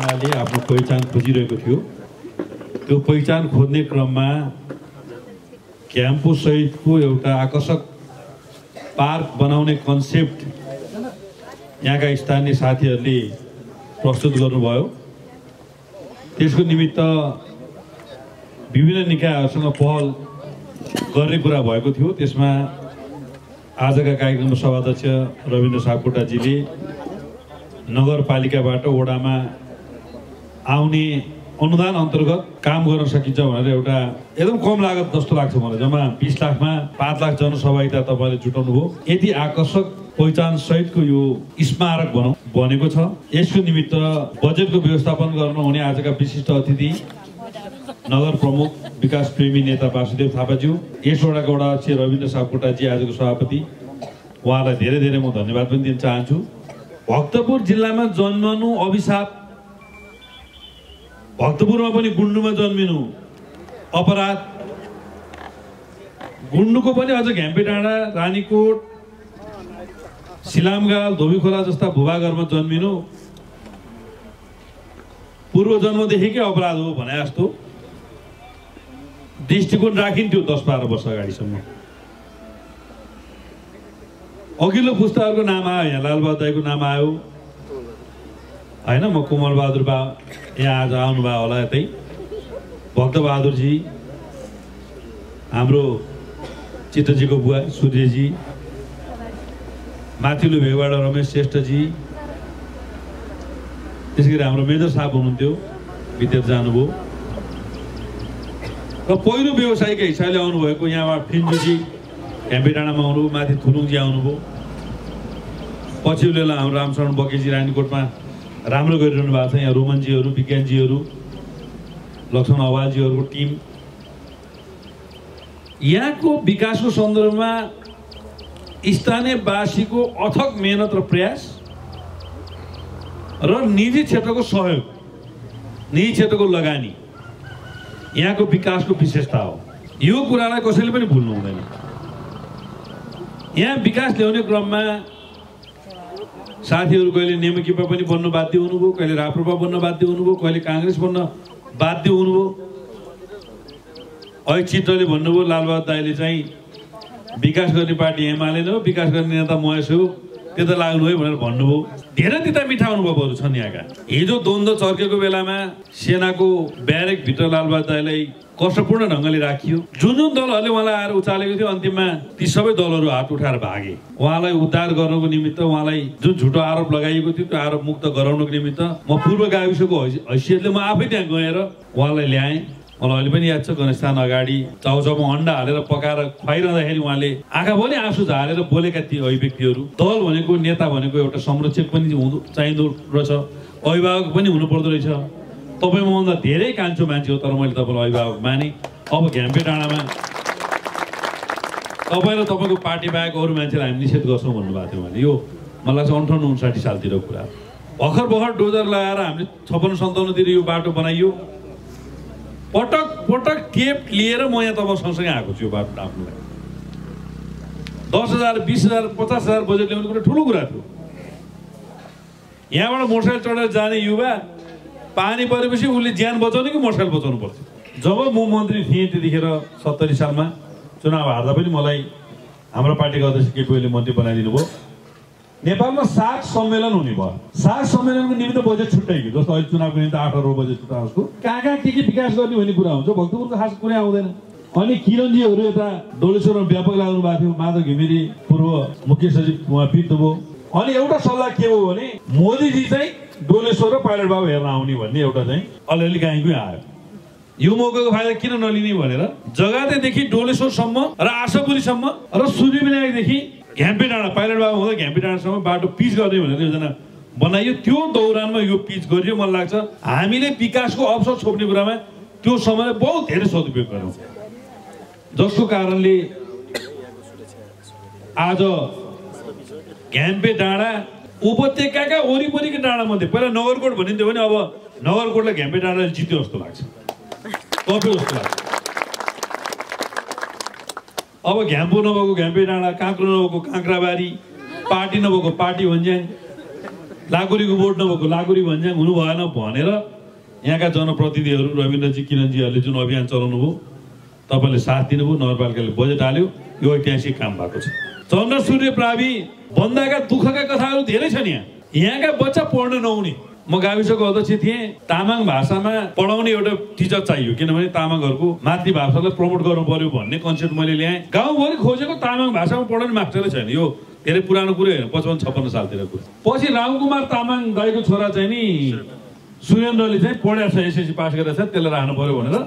आमाले आफ्नो पहिचान खोजिरहेको थियो। त्यो पहिचान खोज्ने क्रममा घ्याम्पो सहितको एउटा आकर्षक पार्क बनाउने कन्सेप्ट यहाँका स्थानीय साथीहरूले प्रस्तुत गर्नुभयो। त्यसको निमित्त विभिन्न निकायहरूसँग पहल गर्ने कुरा भएको थियो। त्यसमा आजका कार्यक्रमको सभाध्यक्ष रविन्द्र सापकोटाजीले नगरपालिकाबाट वडामा आउने अनुदान अन्तर्गत काम गर्न सकिन्छ भनेर एउटा एकदम कम लागत जस्तो लाग्छ मलाई। जम्मा 20 लाखमा 5 लाख जनसहभागिता तपाईले जुटाउनु हो। यदि आकर्षक पहिचान सहितको यो स्मारक बनाउनु बनेको छ। यसको निमित्त बजेटको व्यवस्थापन गर्न हुने आजका विशिष्ट अतिथि नगर प्रमुख विकास प्रेमी नेता वासुदेव थापाज्यू, यस वडाका वडा अध्यक्ष रविन्द्र सापकोटाजी आजको सभापति, उहाँलाई धेरै म धन्यवाद पनि दिन चाहन्छु। भक्तपुर जिल्लामा जन्मनु अभिशाप, भक्तपुरमा पनि गुण्डुमा जन्मिनु अपराध, गुण्डुको पनि अझ घ्याम्पे डाँडा, रानीकोट, सिलामगाल, धोबीखोला जस्ता भूभागहरुमा जन्मिनु पूर्व जन्मदेखिकै अपराध हो भने जस्तो दृष्टिकोण राखिन्थ्यो 10-12 वर्ष अगाडिसम्म। अघिल्लो पुस्ताहरुको नाम आयो, यहाँ लालबहादुर दाइको नाम आयो हैन, म कोमल बहादुर बा यहाँ आज आउनु भयो होला, यतै भक्तबहादुर जी, हाम्रो चित्रजीको बुवा सूर्यजी, माथिल्लो भेगबाट रमेश श्रेष्ठजी, त्यसै गरी हाम्रो मेजर साहब हुनुहुन्थ्यो, विदेश जानुभयो र पहिलो व्यवसायिक हिसाबले आउनु भएको यहाँबाट फिन्जुजी घ्याम्पे डाँडामा आउनु, माथि थुलुङजी आउनुभयो, पछि बेला हाम्रो रामशरण बकेजी रानीकोटमा राम्रो गरिरहनु भएको छ। यहाँ रोमनजीहरू, विज्ञानजीहरू, लक्ष्मण अवालजीहरूको टिम यहाँको विकासको सन्दर्भमा स्थानीयवासीको अथक मेहनत र प्रयास र निजी क्षेत्रको सहयोग, निजी क्षेत्रको लगानी यहाँको विकासको विशेषता हो। यो कुरालाई कसैले पनि भुल्नु हुँदैन। यहाँ विकास ल्याउने क्रममा साथीहरू कहिले नेमकिपा पनि बन्न बाध्य हुनुभयो, कहिले राप्रपा बन्न बाध्य हुनुभयो, कहिले कांग्रेस बन्न बाध्य हुनुभयो। अहिले चित्रले भन्नुभयो लालबहादुर दाइले चाहिँ विकास गर्ने पार्टी एमाले हो, विकास गर्ने नेता महेश हो, त्यता लाग्नु है भनेर भन्नुभयो। धेरै त्यता मिठा अनुभवहरू छन् यहाँका। हिजो द्वन्द्व चर्केको बेलामा सेनाको ब्यारेक भित्र लालबहादुर दाइलाई कष्टपूर्ण ढंगले राखियो। जुन दलहरूले उहाँलाई आएर उचालेको थियो, अन्तिममा ती सबै दलहरू हात उठाएर भागे। उहाँलाई उद्धार गर्नको निमित्त, उहाँलाई जुन झुटो आरोप लगाइएको थियो त्यो आरोप मुक्त गराउनको निमित्त म पूर्व गाविसको हैसियतले म आफै त्यहाँ गएर उहाँलाई ल्याएँ। मलाई अहिले पनि याद छ, गणेशस्थान अगाडि चाउचाउमा अन्डा हालेर पकाएर खुवाइरहँदाखेरि उहाँले आँखा पनि आँसु झारेर बोलेका थिए। अभिव्यक्तिहरू दल भनेको, नेता भनेको एउटा संरक्षक पनि चाहिँदो रहेछ, अभिभावक पनि हुनुपर्दो रहेछ। तपाईँ मभन्दा धेरै कान्छो मान्छे हो, तर मैले तपाईँलाई अभिभावक माने। अब घ्याम्पे डाँडामा तपाईँ र तपाईँको पार्टी बाहेक अरू मान्छेलाई हामी निषेध गर्छौँ भन्नुभएको थियो उहाँले। यो मलाई लाग्छ 58-59 सालतिर कुरा। भर्खर भर्खर डोजर लगाएर हामीले 56-57 तिर यो बाटो बनाइयो। पटक पटक टेप लिएर म यहाँ तब सँगसँगै आएको छु। यो बाटो नाप्नुलाई 10,000, 20,000, 50,000 बजेट ल्याउने कुरा ठुलो कुरा थियो। यहाँबाट मोटरसाइकल चढेर जाने युवा पानी परेपछि उसले ज्यान बचाउने कि मोटरसाइकल बचाउनु पर्छ। जब म मन्त्री थिएँ त्यतिखेर 70 सालमा चुनाव हार्दा पनि मलाई हाम्रो पार्टीको अध्यक्ष केपी ओलीले मन्त्री बनाइदिनु भयो। नेपालमा 7 सम्मेलन हुने भयो। 7 सम्मेलनको निमित्त बजेट छुट्याइयो। जस्तो अहिले चुनावको निमित्त 8 अरब बजेट छुट्याएको जस्तो कहाँ के विकास गर्ने भन्ने कुरा हुन्छ, भक्तपुरको खास कुरा आउँदैन। अनि किरणजीहरू यता डोलेश्वरमा व्यापक लाग्नु भएको थियो। माधव घिमिरे पूर्व मुख्य सचिव उहाँ बित्नुभयो। अनि एउटा सल्लाह के हो भने मोदीजी चाहिँ डोलेश्वर र पाइलट बाबु हेर्न आउने भन्ने एउटा चाहिँ अलिअलि गाईकै आयो। यो मौकाको फाइदा किन नलिने भनेर जगातेदेखि डोलेश्वरसम्म र आशापुरीसम्म र सूर्यविनायकदेखि घ्याम्पे डाँडा, पाइलट बाबु हुँदा घ्याम्पे डाँडासम्म बाटो पिच गर्ने भनेर योजना बनाइयो। त्यो दौरानमा यो पिच गरियो। मलाई लाग्छ हामीले विकासको अवसर छोप्ने कुरामा त्यो समय बहुत धेरै सदुपयोग गर्यौँ, जसको कारणले आज घ्याम्पे डाँडा उपत्यकाका वरिपरिका डाँडामध्ये पहिला नगरकोट भनिन्थ्यो भने अब नगरकोटलाई घ्याम्पे डाँडाले जित्यो जस्तो लाग्छ, कप्यो जस्तो लाग्छ। अब घ्याम्पो नभएको घ्याम्पे डाँडा, काँक्रो नभएको काँक्राबारी, पार्टी नभएको पार्टी भन्छ। लागुरी को बोर्ड नभएको लागुरी भन्ज्याङ हुनु भएन भनेर यहाँका जनप्रतिनिधिहरू रविन्द्रजी किरणजीहरुले जुन अभियान चलाउनुभयो तपाईले साथ दिनुभयो नगरपालिकाले बजेट हाल्यो यो ऐतिहासिक काम भएको छ। चन्द्र सूर्य प्रावि बन्दाका दुःखका कथाहरू धेरै छन्। यहाँका बच्चा पढ्न नहुने म गाविसको अध्यक्ष थिएँ। तामाङ भाषामा पढाउने एउटा टिचर चाहियो किनभने तामाङहरुको मातृभाषालाई प्रमोट गर्नु पर्यो भन्ने कन्सेप्ट मैले ल्याएँ। गाउँभरि खोजेको तामाङ भाषामा पढाउने मास्टरै छैन। यो धेरै पुरानो कुरा होइन, 55-56 सालतिर कुरा। पछि रामकुमार तामाङ दाइको छोरा चाहिँ नि सुरेन्द्रले चाहिँ पढेछ, एसएससी पास गरेछ, त्यसलाई राख्नु पर्यो भनेर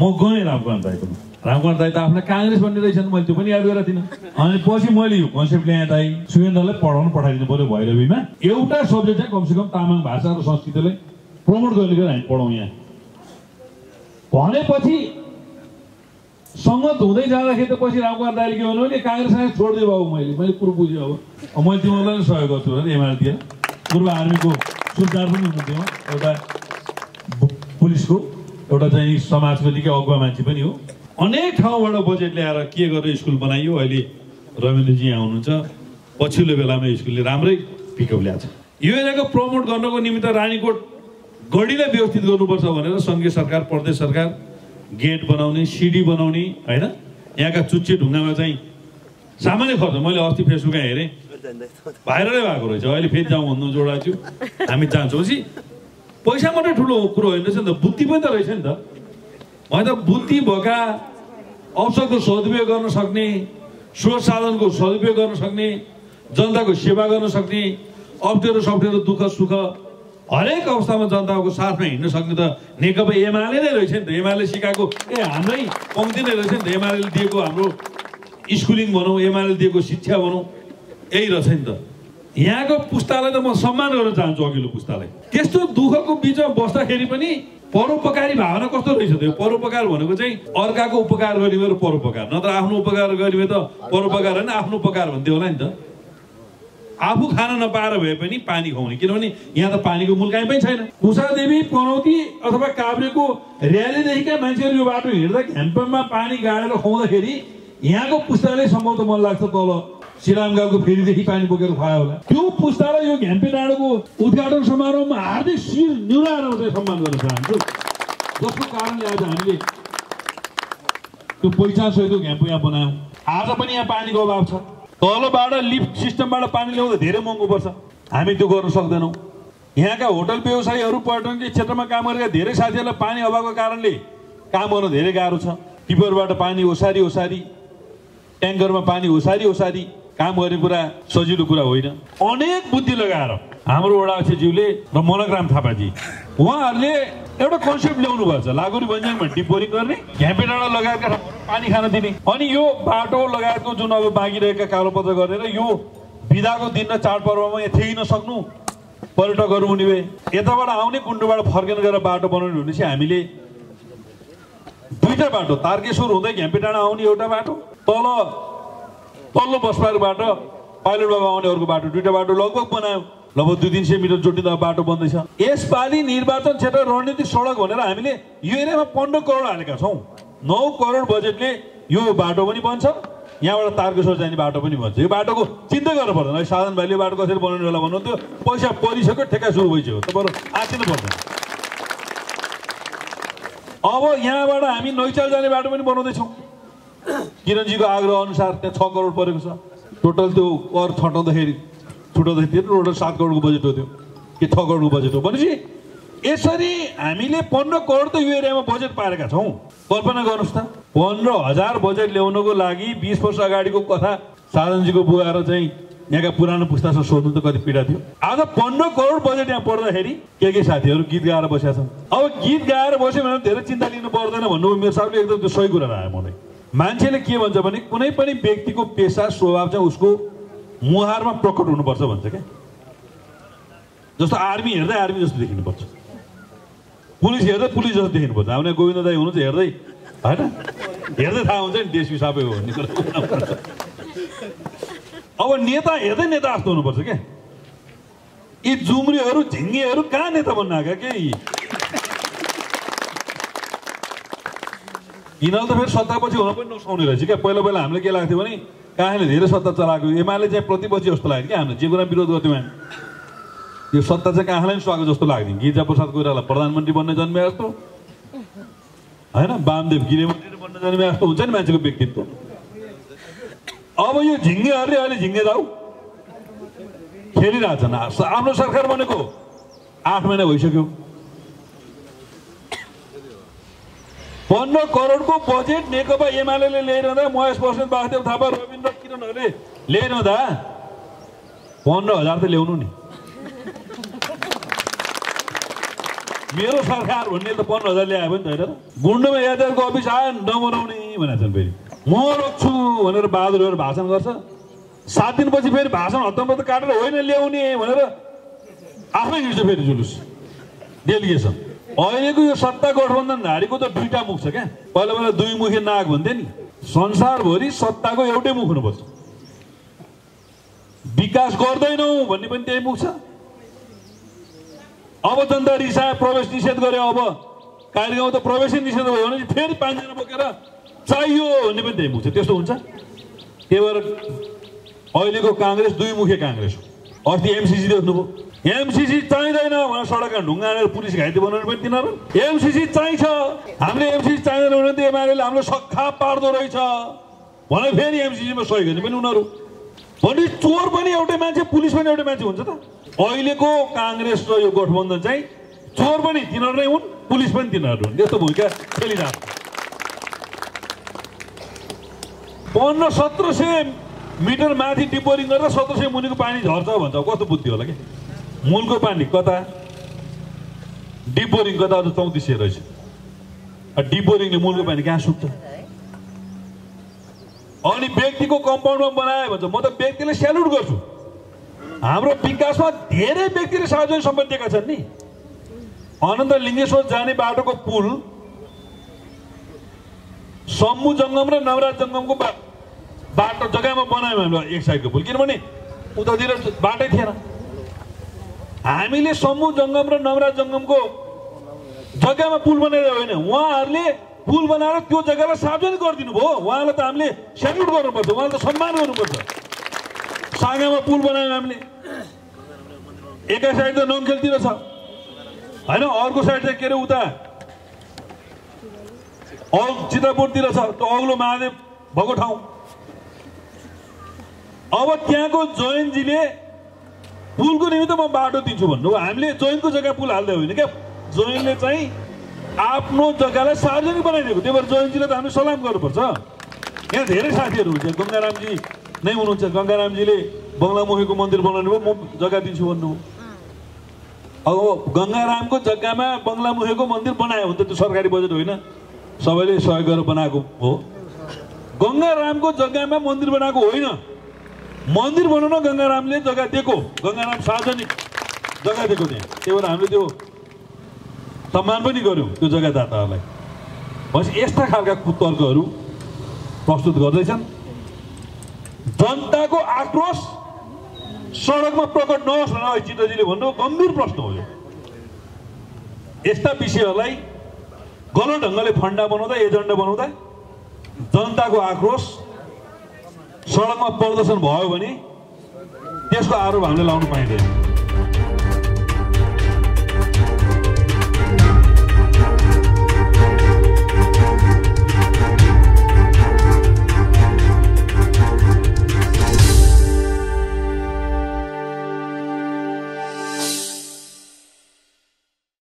म गएँ रामकुमार दाइकोमा। रामकुमार दाइ त आफूलाई काङ्ग्रेस भन्ने रहेछन्, मैले त्यो पनि याद गरेको थिइनँ। अनि पछि मैले यो कन्सेप्ट ल्याएँ दाइ सुरेन्द्रलाई पढाउन पठाइदिनु पर्यो भैरवीमा। एउटा सब्जेक्ट चाहिँ कमसेकम तामाङ भाषा र संस्कृतिलाई प्रमोट गर्ने गरेर हामी पढाउँ यहाँ भनेपछि सङ्गत हुँदै जाँदाखेरि त पछि रामकुमार दाइले के भन्नु भने काङ्ग्रेसलाई छोड्दै बाबु मैले कुरो बुझेँ। अब मैले तिमीलाई नै सहयोग गर्छु भने एमआरतिर पूर्व आर्मीको सुरदार पनि हुनुहुन्थ्यो, एउटा पुलिसको, एउटा चाहिँ समाजको निकै अगुवा मान्छे पनि हो। अनेक ठाउँबाट बजेट ल्याएर के गरेर स्कुल बनाइयो। अहिले रविन्द्रजी यहाँ हुनुहुन्छ। पछिल्लो बेलामा स्कुलले राम्रै पिकअप ल्याएको छ। यो एरियाको प्रमोट गर्नको निमित्त रानीकोट गढीलाई व्यवस्थित गर्नुपर्छ भनेर सङ्घीय सरकार प्रदेश सरकार गेट बनाउने सिडी बनाउने हैन। यहाँका चुच्चे ढुङ्गामा चाहिँ सामान्य खर्च मैले अस्ति फेसबुकमा हेरेँ भाइरलै भएको रहेछ। अहिले फेरि जाउँ भन्नु जोडा थियो हामी जान्छौँ। पैसा मात्रै ठुलो कुरो होइन रहेछ नि त, बुद्धि पनि त रहेछ नि त। होइन बुद्धि भएका अवसरको सदुपयोग गर्न सक्ने, स्रोत साधनको सदुपयोग गर्न सक्ने, जनताको सेवा गर्न सक्ने, अप्ठ्यारो सप्ठ्यारो दुःख सुख हरेक अवस्थामा जनताको साथमा हिँड्न सक्ने त नेकपा एमाले नै रहेछ नि त। एमाले सिकाएको हाम्रै कम्ती नै रहेछ नि त। एमाले दिएको हाम्रो स्कुलिङ भनौँ, एमाले दिएको शिक्षा भनौँ, यही रहेछ नि त। यहाँको पुस्तालाई त म सम्मान गर्न चाहन्छु। अघिल्लो पुस्तालाई त्यस्तो दुःखको बिचमा बस्दाखेरि पनि परोपकारी भावना कस्तो रहेछ त। यो परोपकार भनेको चाहिँ अर्काको उपकार गर्ने भएर परोपकार, नत्र आफ्नो उपकार गर्ने भए त परोपकार होइन आफ्नो उपकार भन्थ्यो होला नि त। आफू खान नपाएर भए पनि पानी खुवाउने, किनभने यहाँ त पानीको मुल्काई पनि छैन। कुसादेवी पनौती अथवा काभ्रेको र्यालीदेखिका मान्छेहरू यो बाटो हिँड्दा घ्याम्पोमा पानी गाडेर खुवाउँदाखेरि यहाँको पुस्ताले सम्भवतः मन लाग्छ तल सिलाम गाउँको फेरिदेखि पानी बोकेर खुवायो होला। त्यो पुस्तालाई यो घ्याम्पे डाँडोको उद्घाटन समारोहमा हार्दिक शिर निहुराएर चाहिँ सम्मान गर्न चाहन्छु। जसको कारणले आज हामीले त्यो पहिचान सहितको घ्याम्पो यहाँ बनायौँ। आज पनि यहाँ पानीको अभाव छ। तलबाट लिफ्ट सिस्टमबाट पानी ल्याउँदा धेरै महँगो पर्छ, हामी त्यो गर्न सक्दैनौँ। यहाँका होटल व्यवसायीहरू पर्यटन क्षेत्रमा काम गरेका धेरै साथीहरूलाई पानी अभावको कारणले काम गर्न धेरै गाह्रो छ। टिपरबाट पानी ओसारी ओसारी, ट्याङ्करमा पानी ओसारी ओसारी काम गर्ने कुरा सजिलो कुरा होइन। अनेक बुद्धि लगाएर हाम्रो वडा अध्यक्षज्यूले र मनकराम थापाजी उहाँहरूले एउटा कन्सेप्ट ल्याउनु भएको छ। लागुरी भन्ज्याङमा डिप बोरिङ गर्ने, घ्याम्पे डाँडा लगायतका ठाउँमा पानी खान दिने, अनि यो बाटो लगायतको जुन अब बाँकी रहेका कागजपत्र गरेर यो बिदाको दिन र चाडपर्वमा यहाँ थ्याइन सक्नु पर्यटकहरू हुने भए। यताबाट आउने कुण्डोबाट फर्केर गएर बाटो बनाउने भनेपछि हामीले दुईटा बाटो, तारकेश्वर हुँदै घ्याम्पे डाँडा आउने एउटा बाटो, तल्लो बसपारबाट पाइलट बाबा आउने अर्को बाटो, दुईटा बाटो लगभग बनायौँ। लगभग 200-300 मिटर जोडिँदा बाटो बन्दैछ। यसपालि निर्वाचन क्षेत्र रणनीतिक सडक भनेर हामीले यो एरियामा 15 करोड हालेका छौँ। 9 करोड बजेटले यो बाटो पनि बन्छ, यहाँबाट तारकेश्वर जाने बाटो पनि बन्छ। यो बाटोको चिन्ता गर्नु पर्दैन। साधन भाइले बाटो कसरी बनाउनु होला भन्नुहुन्थ्यो, पैसा परिसक्यो, ठेक्का सुरु भइसक्यो, तपाईँहरू आँचिनु पर्दैन। अब यहाँबाट हामी नैचाल जाने बाटो पनि बनाउँदैछौँ। किरणजीको आग्रह अनुसार त्यहाँ 6 करोड परेको छ। टोटल त्यो कर छटाउँदाखेरि टोटल 7 करोडको बजेट हो त्यो, कि 6 करोडको बजेट हो भनेपछि यसरी हामीले 15 करोड त यो एरियामा बजेट पारेका छौँ। कल्पना गर्नुहोस् त, 15,000 बजेट ल्याउनको लागि 20 वर्ष अगाडिको कथा साधनजीको बुवा र चाहिँ यहाँका पुरानो पुस्तासँग सोध्नु त कति पीडा थियो। आज 15 करोड बजेट यहाँ पर्दाखेरि के साथीहरू गीत गाएर बसेका छन्। अब गीत गाएर बस्यो भने धेरै चिन्ता लिनु पर्दैन भन्नुभयो मेरो साहबले, एकदम त्यो सही कुरा लाग्यो मलाई। मान्छेले के भन्छ भने कुनै पनि व्यक्तिको पेसा स्वभाव चाहिँ उसको मुहारमा प्रकट हुनुपर्छ भन्छ क्या। जस्तो आर्मी हेर्दै आर्मी जस्तो देखिनुपर्छ, पुलिस हेर्दै पुलिस जस्तो देखिनुपर्छ। हाम्रो गोविन्द दाई हुनुहुन्छ, हेर्दै होइन हेर्दै थाहा हुन्छ नि देश विसाबै हो भन्ने कुरा। अब नेता हेर्दै नेता जस्तो हुनुपर्छ क्या। यी जुम्रीहरू झिङ्गेहरू कहाँ नेता बन्न आएका के? यिनीहरू त फेरि सत्तापछि हुन पनि नसुहाउने रहेछ क्या। पहिला पहिला हामीले के लाग्थ्यो भने काँले धेरै सत्ता चलाएको, एमाले चाहिँ प्रतिपक्षी जस्तो लाग्यो क्या। हामीले जे कुरा विरोध गर्थ्यौँ हामी यो सत्ता चाहिँ काखलाई सुहाएको जस्तो लाग्दैन। गिरिजाप्रसाद कोइराला प्रधानमन्त्री बन्न जन्मे जस्तो हैन, बामदेव गृहमन्त्री बन्न जन्मे जस्तो हुन्छ नि मान्छेको व्यक्तित्व। अब यो झिङ्गेहरुले अहिले झिङ्गे दाउ खेलिरहेछन्। आफ्नो सरकार बनेको 8 महिना भइसक्यो, 15 करोडको बजेट नेकपा एमाले ल्याइरहँदा, महेश बस्नेत, बासदेव थापा, रविन्द्र किरणहरूले ल्याइरहँदा 15,000 त ल्याउनु नि। मेरो सरकार भन्ने त 15,000 ल्याए पनि त होइन। गुण्डमा यातायातको अफिस आयो नबनाउने भनेका छन्, फेरि म रोक्छु भनेर बहादुरहरू भाषण गर्छ, 7 दिनपछि फेरि भाषण हतमत काटेर होइन ल्याउने भनेर आफै हिँड्छ फेरि जुलुस डेलिगेसन। अहिलेको यो सत्ता गठबन्धनधारीको त दुईटा मुख छ क्या। पहिला पहिला 2 मुखे नाग भन्थे नि, संसारभरि सत्ताको एउटै मुख हुनुपर्छ। विकास गर्दैनौँ भन्ने पनि त्यही मुख छ। अब जनता रिसा प्रवेश निषेध गरे, अब कार्यगाउँ त प्रवेशै निषेध भयो भने फेरि 5 जना बोकेर चाहियो भन्ने पनि त्यही मुख छ। त्यस्तो हुन्छ। त्यही भएर अहिलेको काङ्ग्रेस 2 मुखे काङ्ग्रेस हो। अस्ति एमसिसी देख्नुभयो, एमसिसी चाहिँदैन भनेर सडकमा ढुङ्गा हालेर पुलिस घाइते बनाउने पनि तिनीहरू। एमसिसी चाहिन्छ, हामीले एमसिसी चाहिँदैन भने त एमाले हाम्रो सखा पार्दो रहेछ भने फेरि एमसिसीमा सहयोग गर्ने पनि उनीहरू। भने चोर पनि एउटै मान्छे, पुलिस पनि एउटै मान्छे हुन्छ त। अहिलेको काङ्ग्रेस र यो गठबन्धन चाहिँ चोर पनि तिनीहरू नै हुन्, पुलिस पनि तिनीहरू हुन्। यस्तो भूमिका खेलिरहेको। 15-17 मिटर माथि डिपोरिङ गरेर 1700 मुनिको पानी झर्छ भन्छ। कस्तो बुद्धि होला कि? मूलको पानी कता, डिपोरिङ कता 3400 रहेछ। डिपोरिङले मूलको पानी कहाँ सुक्छ? अनि व्यक्तिको कम्पाउन्डमा बनायो भन्छ। म त व्यक्तिले स्यालुट गर्छु, हाम्रो विकासमा धेरै व्यक्तिले सार्वजनिक सम्पत्ति दिएका छन् नि। अनन्त लिङ्गेश्वर जाने बाटोको पुल, सम्मु जङ्गम र नवराज जङ्गमको बाटो जग्गामा बनायौँ हामीले एक साइडको पुल, किनभने उतातिर बाटै थिएन। हामीले सम्मु जङ्गम र नवराज जङ्गमको जग्गामा पुल बनाएर होइन, उहाँहरूले पुल बनाएर त्यो जग्गालाई सार्वजनिक गरिदिनु भयो। उहाँलाई त हामीले स्याल्युट गर्नुपर्छ, उहाँलाई त सम्मान गर्नुपर्छ। सागामा पुल बनायौँ हामीले, एकै साइड त नङखेलतिर छ होइन, अर्को साइड चाहिँ के अरे उता चितापुरतिर छ, त्यो अग्लो महादेव भएको ठाउँ। अब त्यहाँको जयनजीले पुलको निमित्त म बाटो दिन्छु भन्नुभयो। हामीले जयनको जग्गा पुल हाल्दै होइन क्या, जयनले चाहिँ आफ्नो जग्गालाई सार्वजनिक बनाइदिएको। त्यही भएर जयनजीलाई त हामी सलाम गर्नुपर्छ। यहाँ धेरै साथीहरू हुन्छ, गङ्गारामजी नै हुनुहुन्छ। गङ्गारामजीले बङ्गलामुखीको मन्दिर बनाउनु भयो, म जग्गा दिन्छु भन्नुभयो। अब गङ्गारामको जग्गामा बङ्गलामुखीको मन्दिर बनायो भने त त्यो सरकारी बजेट होइन, सबैले सहयोग गरेर बनाएको हो। गङ्गारामको जग्गामा मन्दिर बनाएको होइन, मन्दिर बनाउन गङ्गारामले जग्गा दिएको, गङ्गाराम सार्वजनिक जग्गा दिएको त्यहाँ। त्यही भएर हामीले त्यो सम्मान पनि गऱ्यौँ त्यो जग्गादाताहरूलाई। भनेपछि यस्ता खालका कुतर्कहरू प्रस्तुत गर्दैछन्। जनताको आक्रोश सडकमा प्रकट नहोस् भनेर चित्रजीले भन्नु, गम्भीर प्रश्न हो यो। यस्ता विषयहरूलाई गलत ढङ्गले फन्डा बनाउँदा, एजेन्डा बनाउँदा जनताको आक्रोश सडकमा प्रदर्शन भयो भने त्यसको आरोप हामीले लाउनु पाइँदैन।